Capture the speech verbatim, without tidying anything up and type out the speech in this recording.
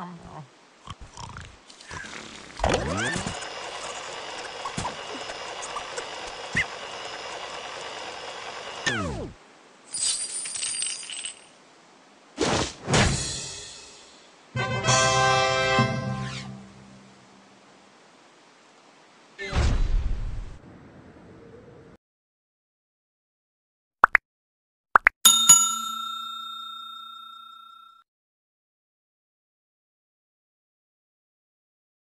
nom, nom.